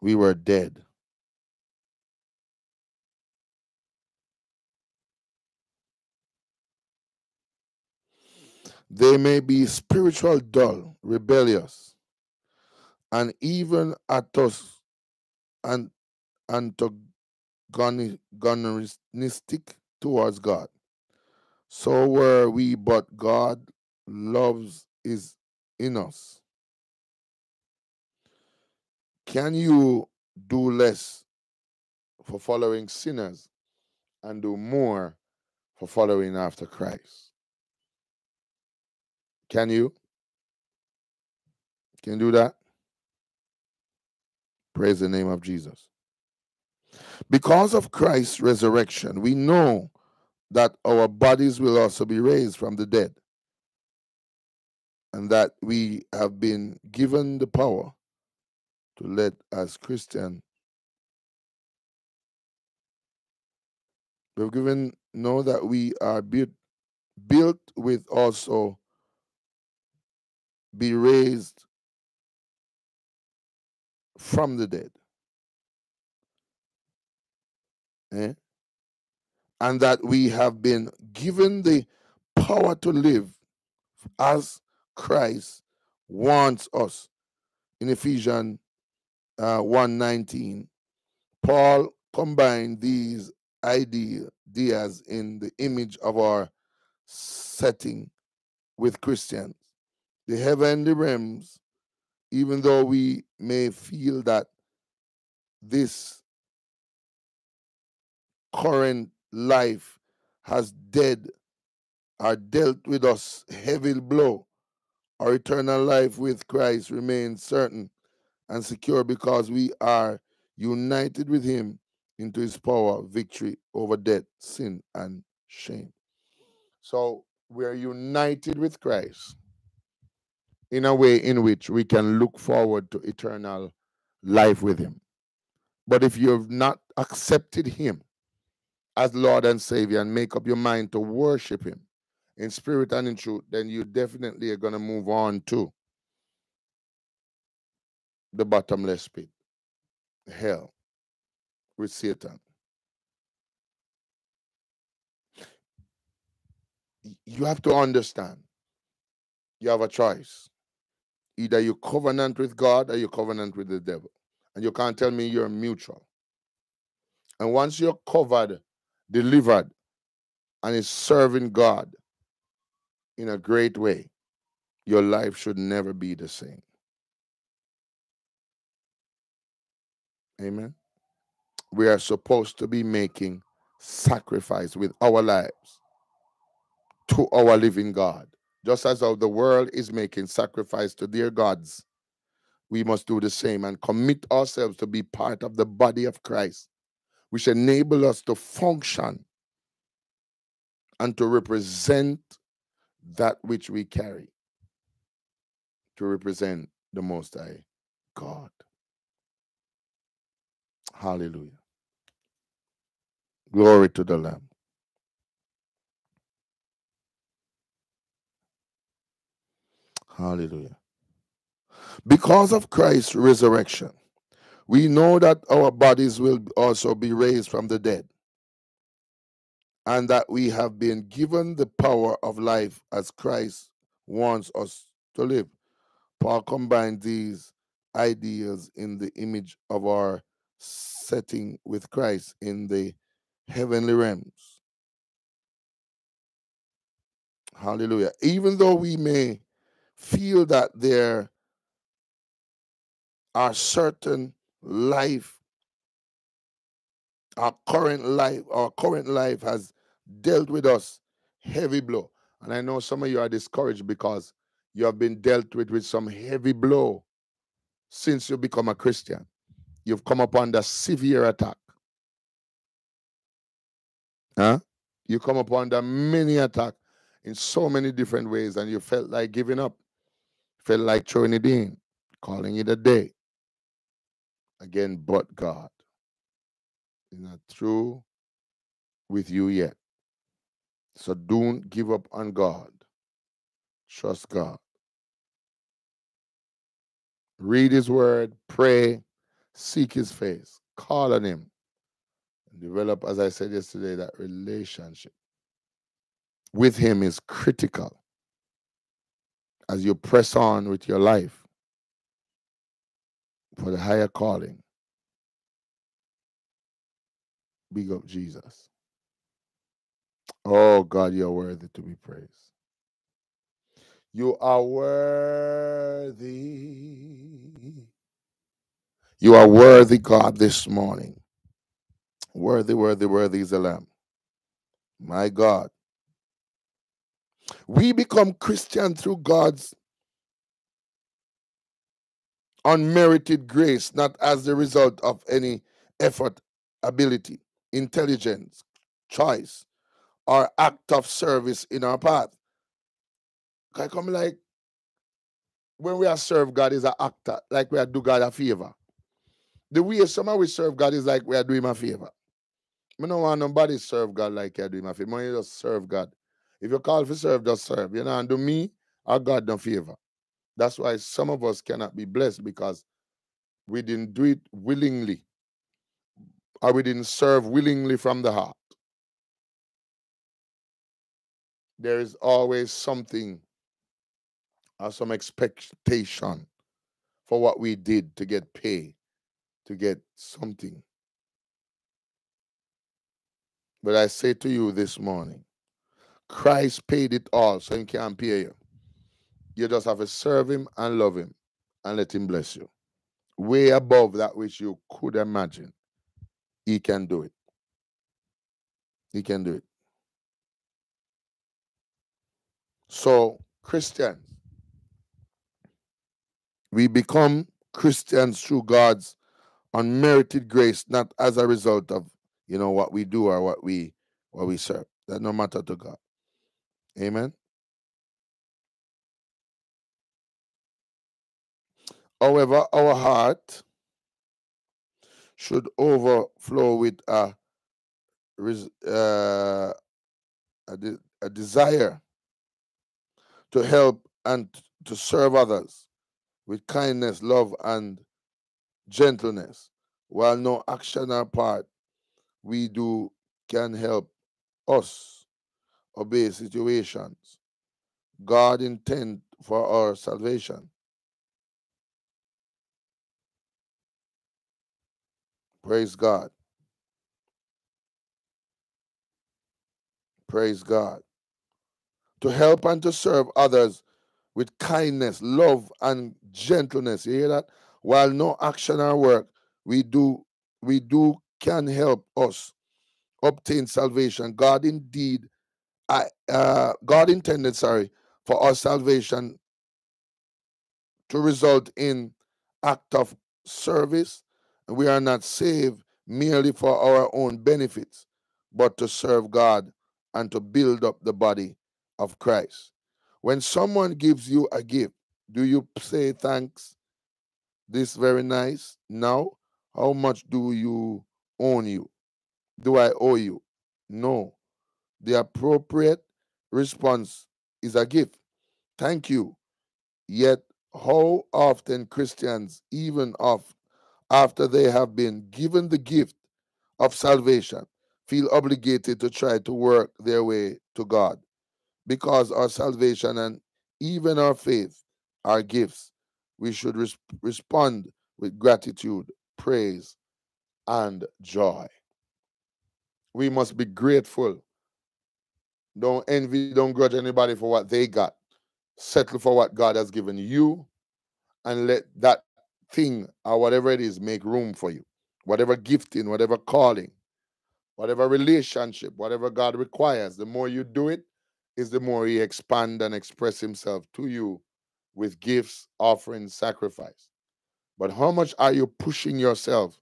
We were dead. They may be spiritual, dull, rebellious, and even at us and antagonistic towards God. So were we, but God loves is in us. Can you do less for following sinners and do more for following after Christ? Can you? Can you do that? Praise the name of Jesus. Because of Christ's resurrection, we know that our bodies will also be raised from the dead, and that we have been given the power to let, as Christians, we've given, know that we are built with also be raised from the dead. Eh? And that we have been given the power to live as Christ wants us. In Ephesians 1:19, Paul combined these ideas in the image of our setting with Christians. The heavenly realms, even though we may feel that this current life has dealt with us heavy blow, our eternal life with Christ remains certain and secure because we are united with him into his power, victory over death, sin, and shame. So we are united with Christ in a way in which we can look forward to eternal life with him. But if you have not accepted him as Lord and Savior and make up your mind to worship him in spirit and in truth, then you definitely are going to move on to the bottomless pit, hell, with Satan. You have to understand, you have a choice. Either you covenant with God or you covenant with the devil. And you can't tell me you're mutual. And once you're covered, delivered, and is serving God in a great way, your life should never be the same. Amen. We are supposed to be making sacrifice with our lives to our living God. Just as how the world is making sacrifice to their gods, we must do the same and commit ourselves to be part of the body of Christ, which enable us to function and to represent that which we carry, to represent the Most High God. Hallelujah. Glory to the Lamb. Hallelujah. Because of Christ's resurrection, we know that our bodies will also be raised from the dead, and that we have been given the power of life as Christ wants us to live. Paul combined these ideas in the image of our setting with Christ in the heavenly realms. Hallelujah. Even though we may feel that there are certain life, our current life has dealt with us heavy blow. And I know some of you are discouraged because you have been dealt with some heavy blow since you become a Christian. You've come upon the severe attack. Huh? You come upon the many attack in so many different ways, and you felt like giving up, felt like throwing it in, calling it a day. Again, but God is not through with you yet. So don't give up on God. Trust God. Read his word, pray, seek his face, call on him, and develop, as I said yesterday, that relationship with him is critical as you press on with your life for the higher calling Big up Jesus. Oh, God, you are worthy to be praised. You are worthy. You are worthy, God, this morning. Worthy, worthy, worthy is the Lamb. My God. We become Christian through God's unmerited grace, not as the result of any effort, ability, intelligence, choice, or act of service in our path. I come like when we are serve God is an actor, like we are do God a favor. The way somehow we serve God is like we are doing him a favor. I don't want nobody serve God like you are doing him a favor. You just serve God. If you call for serve, just serve. You know, and do me or God no favor. That's why some of us cannot be blessed, because we didn't do it willingly, or we didn't serve willingly from the heart. There is always something or some expectation for what we did to get pay, to get something. But I say to you this morning, Christ paid it all, so he can't pay you. You just have to serve him and love him and let him bless you. Way above that which you could imagine. He can do it. He can do it. So, Christians, we become Christians through God's unmerited grace, not as a result of, you know, what we do or what we serve. That no matter to God. Amen. However, our heart should overflow with a desire to help and to serve others with kindness, love, and gentleness, while no action or part we do can help us obey situations God intends for our salvation. Praise God. Praise God. To help and to serve others with kindness, love, and gentleness. You hear that? While no action or work we do can help us obtain salvation. God indeed, God intended for our salvation to result in act of service. We are not saved merely for our own benefits, but to serve God and to build up the body of Christ. When someone gives you a gift, do you say thanks? This very nice. Now, how much do you own you? Do I owe you? No. The appropriate response is a gift. Thank you. Yet, how often Christians, even after they have been given the gift of salvation, feel obligated to try to work their way to God, because our salvation and even our faith are gifts. We should respond with gratitude, praise, and joy. We must be grateful. Don't envy, don't grudge anybody for what they got. Settle for what God has given you, and let that thing or whatever it is make room for you. Whatever gifting, whatever calling, whatever relationship, whatever God requires, the more you do it is the more he expands and expresses himself to you with gifts, offerings, sacrifice. But how much are you pushing yourself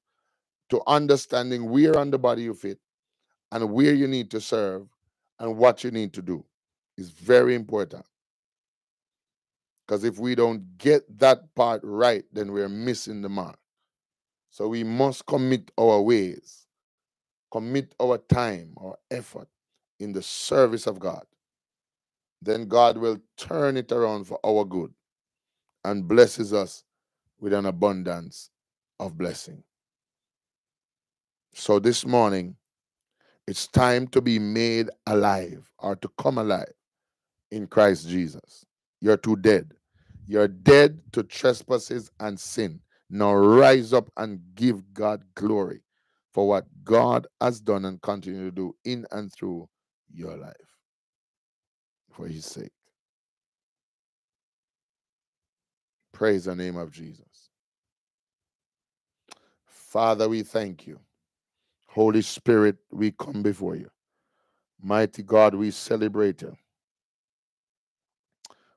to understanding where on the body you fit and where you need to serve and what you need to do is very important. Because if we don't get that part right, then we're missing the mark. So we must commit our ways, commit our time, our effort in the service of God. Then God will turn it around for our good and blesses us with an abundance of blessing. So this morning, it's time to be made alive, or to come alive in Christ Jesus. You're too dead. You're dead to trespasses and sin. Now rise up and give God glory for what God has done and continue to do in and through your life for his sake. Praise the name of Jesus. Father, we thank you. Holy Spirit, we come before you. Mighty God, we celebrate you.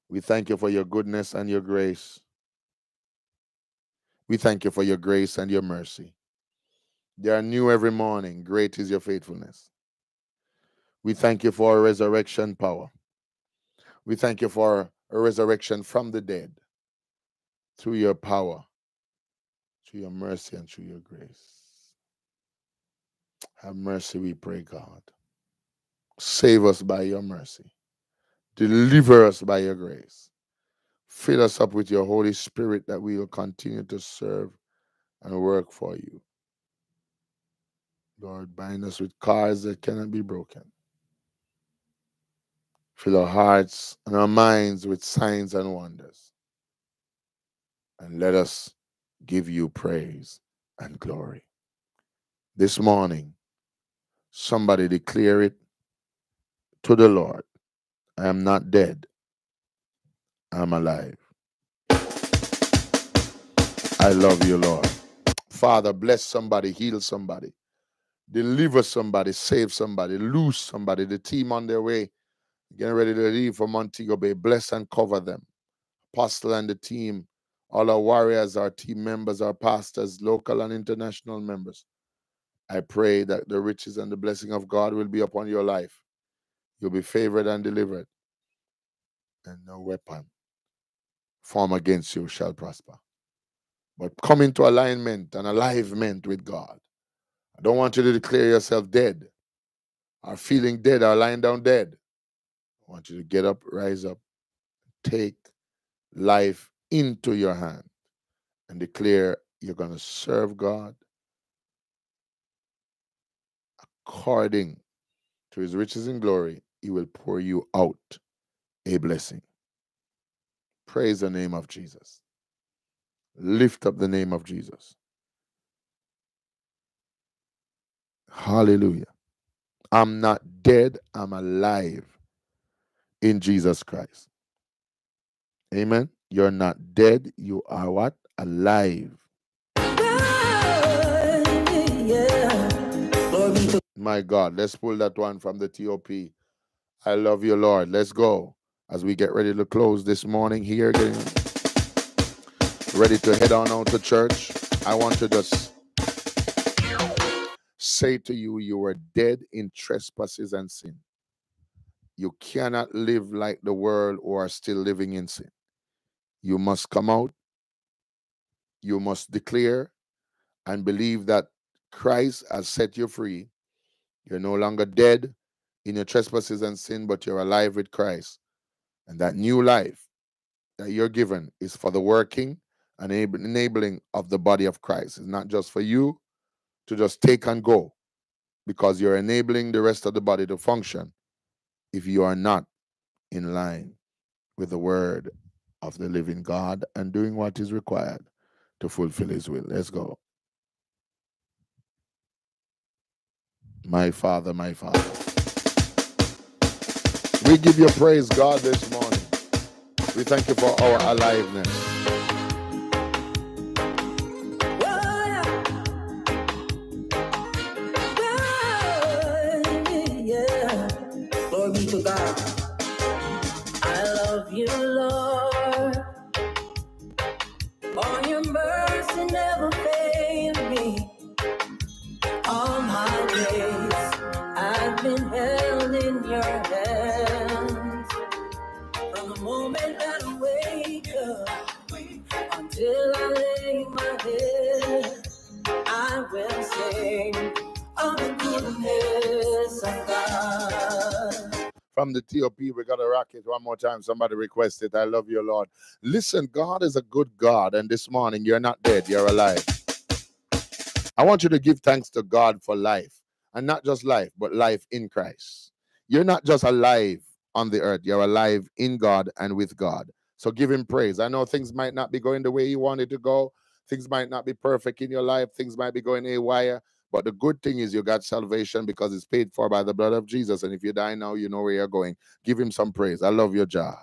We thank you for your goodness and your grace. We thank you for your grace and your mercy. They are new every morning. Great is your faithfulness. We thank you for our resurrection power. We thank you for a resurrection from the dead through your power, through your mercy, and through your grace. Have mercy, we pray, God. Save us by your mercy. Deliver us by your grace. Fill us up with your Holy Spirit that we will continue to serve and work for you. Lord, bind us with cords that cannot be broken. Fill our hearts and our minds with signs and wonders. And let us give you praise and glory. This morning, somebody declare it to the Lord. I am not dead. I'm alive. I love you, Lord. Father, bless somebody, heal somebody, deliver somebody, save somebody, lose somebody. The team on their way, getting ready to leave for Montego Bay. Bless and cover them. Apostle and the team, all our warriors, our team members, our pastors, local and international members. I pray that the riches and the blessing of God will be upon your life. You'll be favored and delivered. And no weapon formed against you shall prosper. But come into alignment and alivement with God. I don't want you to declare yourself dead, or feeling dead, or lying down dead. I want you to get up, rise up, take life into your hand, and declare you're going to serve God according to his riches and glory. He will pour you out a blessing. Praise the name of Jesus. Lift up the name of Jesus. Hallelujah. I'm not dead, I'm alive in Jesus Christ. Amen. You're not dead, you are what? Alive. My God, let's pull that one from the TOP. I love you, Lord. Let's go. As we get ready to close this morning here, getting ready to head on out to church, I want to just say to you, you were dead in trespasses and sin. You cannot live like the world or are still living in sin. You must come out. You must declare and believe that Christ has set you free. You're no longer dead in your trespasses and sin, but you're alive with Christ. And that new life that you're given is for the working and enabling of the body of Christ. It's not just for you to just take and go, because you're enabling the rest of the body to function if you are not in line with the word of the living God and doing what is required to fulfill his will. Let's go. My Father, my Father. We give you praise, God, this morning. We thank you for our aliveness. Glory be to God. I love you, Lord. For your mercy never failed me. All my days I've been held in your hands. From the moment that I wake up until I lay my head, I will sing of the goodness of God. From the TOP, we got a rocket one more time. Somebody request it. I love you, Lord. Listen, God is a good God, and this morning you're not dead, you're alive. I want you to give thanks to God for life, and not just life, but life in Christ. You're not just alive on the earth. You're alive in God and with God. So give him praise. I know things might not be going the way you wanted to go. Things might not be perfect in your life. Things might be going haywire. But the good thing is you got salvation because it's paid for by the blood of Jesus. And if you die now, you know where you're going. Give him some praise. I love your job.